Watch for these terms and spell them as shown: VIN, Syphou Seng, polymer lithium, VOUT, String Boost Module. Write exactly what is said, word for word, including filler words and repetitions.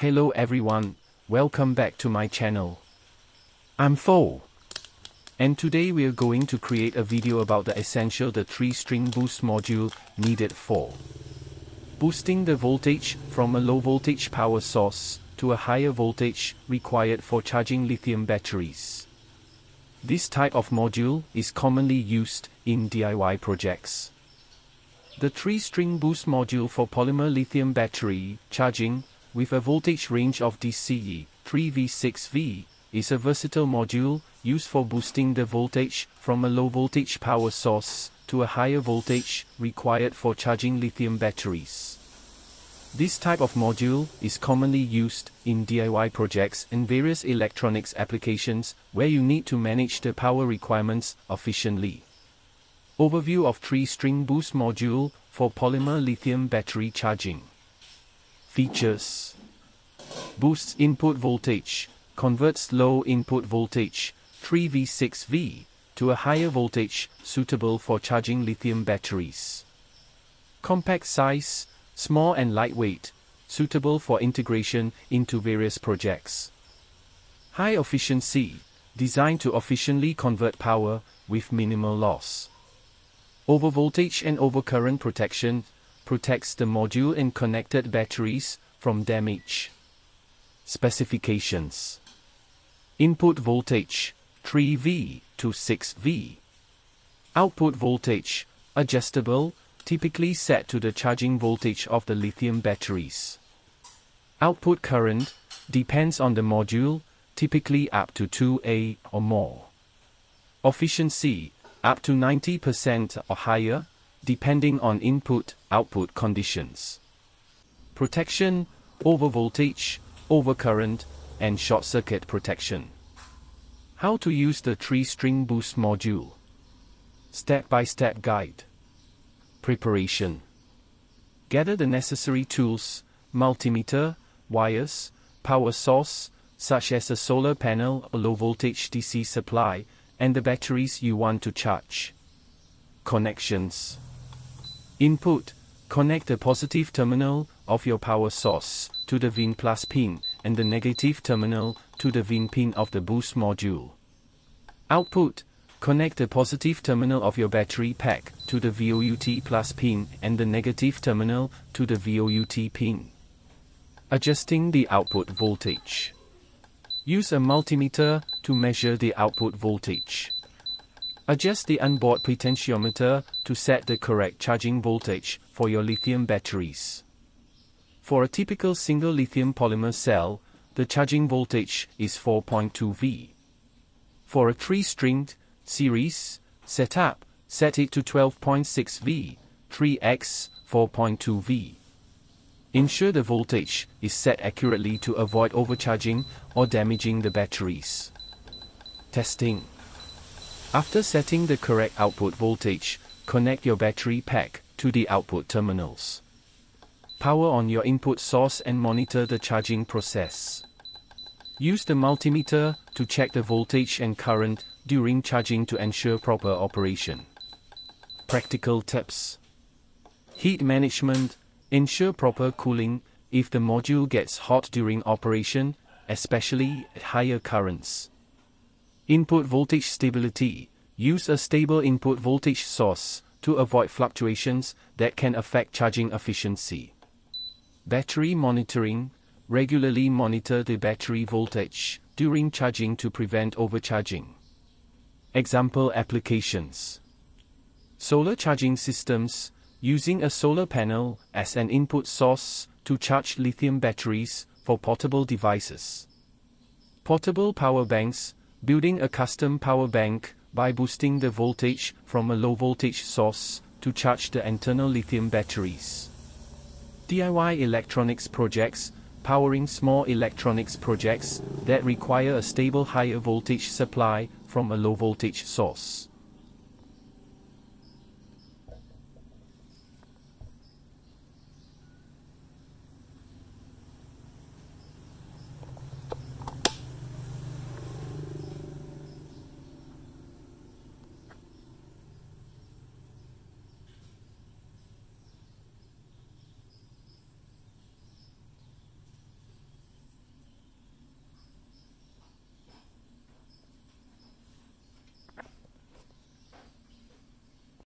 Hello everyone, welcome back to my channel. I'm Syphou, and today we're going to create a video about the essential the three string boost module needed for boosting the voltage from a low voltage power source to a higher voltage required for charging lithium batteries. This type of module is commonly used in D I Y projects. The three string boost module for polymer lithium battery charging with a voltage range of D C E three volts to six volts, is a versatile module used for boosting the voltage from a low voltage power source to a higher voltage required for charging lithium batteries. This type of module is commonly used in D I Y projects and various electronics applications where you need to manage the power requirements efficiently. Overview of three string boost module for polymer lithium battery charging. Features: boosts input voltage, converts low input voltage three volts to six volts to a higher voltage suitable for charging lithium batteries. Compact size, small and lightweight, suitable for integration into various projects. High efficiency, designed to efficiently convert power with minimal loss. Overvoltage and overcurrent protection, protects the module and connected batteries from damage. Specifications: input voltage three volts to six volts. Output voltage adjustable, typically set to the charging voltage of the lithium batteries. Output current depends on the module, typically up to two amps or more. Efficiency up to ninety percent or higher, depending on input-output conditions. Protection, overvoltage, overcurrent, and short-circuit protection. How to use the three string boost module. Step-by-step guide. Preparation. Gather the necessary tools, multimeter, wires, power source, such as a solar panel or low-voltage D C supply, and the batteries you want to charge. Connections. Input, connect the positive terminal of your power source to the V I N plus pin and the negative terminal to the V I N pin of the boost module. Output, connect the positive terminal of your battery pack to the V O U T plus pin and the negative terminal to the V O U T pin. Adjusting the output voltage. Use a multimeter to measure the output voltage. Adjust the onboard potentiometer to set the correct charging voltage for your lithium batteries. For a typical single lithium polymer cell, the charging voltage is four point two volts. For a three stringed series setup, set it to twelve point six volts, three times four point two volts. Ensure the voltage is set accurately to avoid overcharging or damaging the batteries. Testing. After setting the correct output voltage, connect your battery pack to the output terminals. Power on your input source and monitor the charging process. Use the multimeter to check the voltage and current during charging to ensure proper operation. Practical tips. Heat management. Ensure proper cooling if the module gets hot during operation, especially at higher currents. Input voltage stability. Use a stable input voltage source to avoid fluctuations that can affect charging efficiency. Battery monitoring. Regularly monitor the battery voltage during charging to prevent overcharging. Example applications. Solar charging systems. Using a solar panel as an input source to charge lithium batteries for portable devices. Portable power banks. Building a custom power bank by boosting the voltage from a low voltage source to charge the internal lithium batteries. D I Y electronics projects, powering small electronics projects that require a stable higher voltage supply from a low voltage source.